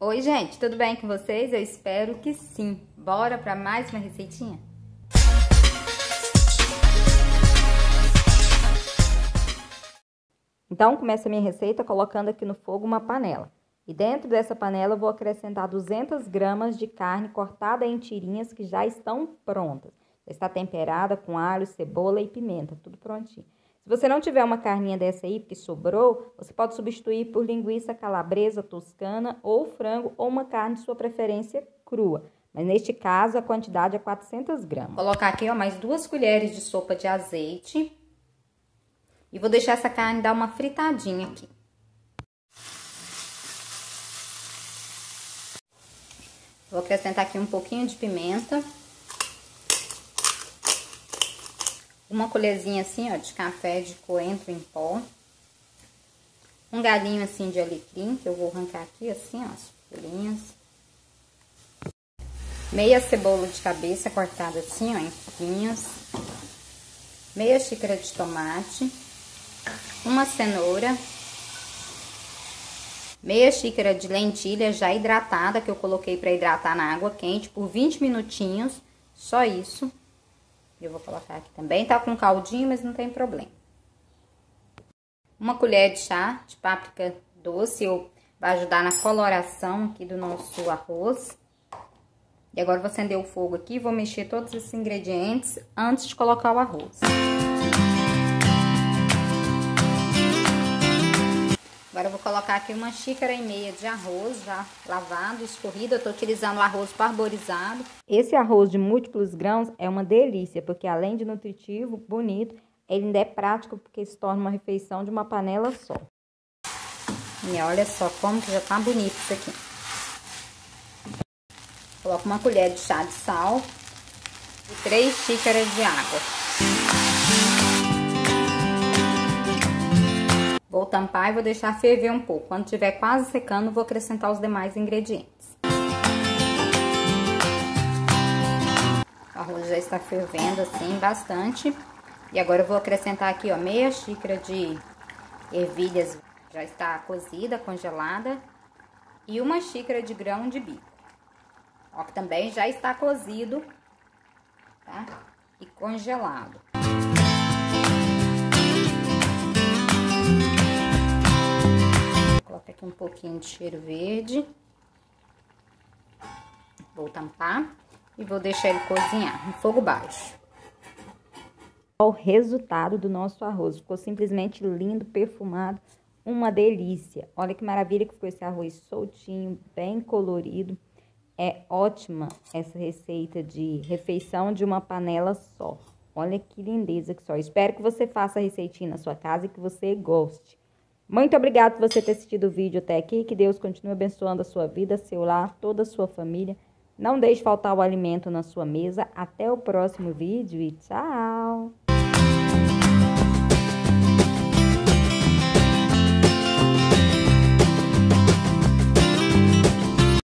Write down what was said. Oi, gente, tudo bem com vocês? Eu espero que sim. Bora para mais uma receitinha? Então, começa a minha receita colocando aqui no fogo uma panela. E dentro dessa panela eu vou acrescentar 200 gramas de carne cortada em tirinhas que já estão prontas. Já está temperada com alho, cebola e pimenta, tudo prontinho. Se você não tiver uma carninha dessa aí, porque sobrou, você pode substituir por linguiça calabresa, toscana ou frango ou uma carne de sua preferência crua. Mas neste caso, a quantidade é 400 gramas. Vou colocar aqui, ó, mais 2 colheres de sopa de azeite. E vou deixar essa carne dar uma fritadinha aqui. Vou acrescentar aqui um pouquinho de pimenta. Uma colherzinha assim, ó, de café de coentro em pó. Um galinho assim de alecrim, que eu vou arrancar aqui assim, ó, as folhinhas. Meia cebola de cabeça cortada assim, ó, em cubinhos. Meia xícara de tomate. Uma cenoura. Meia xícara de lentilha já hidratada, que eu coloquei para hidratar na água quente por 20 minutinhos. Só isso. Eu vou colocar aqui também, tá com caldinho, mas não tem problema. Uma colher de chá de páprica doce, vai ajudar na coloração aqui do nosso arroz. E agora vou acender o fogo aqui e vou mexer todos esses ingredientes antes de colocar o arroz. Agora eu vou colocar aqui 1,5 xícaras de arroz já lavado, escorrido. Eu tô utilizando o arroz parborizado. Esse arroz de múltiplos grãos é uma delícia, porque além de nutritivo, bonito, ele ainda é prático, porque se torna uma refeição de uma panela só. E olha só como que já tá bonito isso aqui. Coloco 1 colher de chá de sal e 3 xícaras de água. Vou tampar e vou deixar ferver um pouco. Quando estiver quase secando, vou acrescentar os demais ingredientes. O arroz já está fervendo assim bastante. E agora eu vou acrescentar aqui, ó, 1/2 xícara de ervilhas já está cozida, congelada. E 1 xícara de grão de bico. Ó, que também já está cozido, tá? E congelado. Aqui um pouquinho de cheiro verde. Vou tampar e vou deixar ele cozinhar em fogo baixo. Olha o resultado do nosso arroz. Ficou simplesmente lindo, perfumado, uma delícia. Olha que maravilha que ficou esse arroz soltinho, bem colorido. É ótima essa receita de refeição de uma panela só. Olha que lindeza que só. Espero que você faça a receitinha na sua casa e que você goste. Muito obrigada por você ter assistido o vídeo até aqui. Que Deus continue abençoando a sua vida, seu lar, toda a sua família. Não deixe faltar o alimento na sua mesa. Até o próximo vídeo e tchau!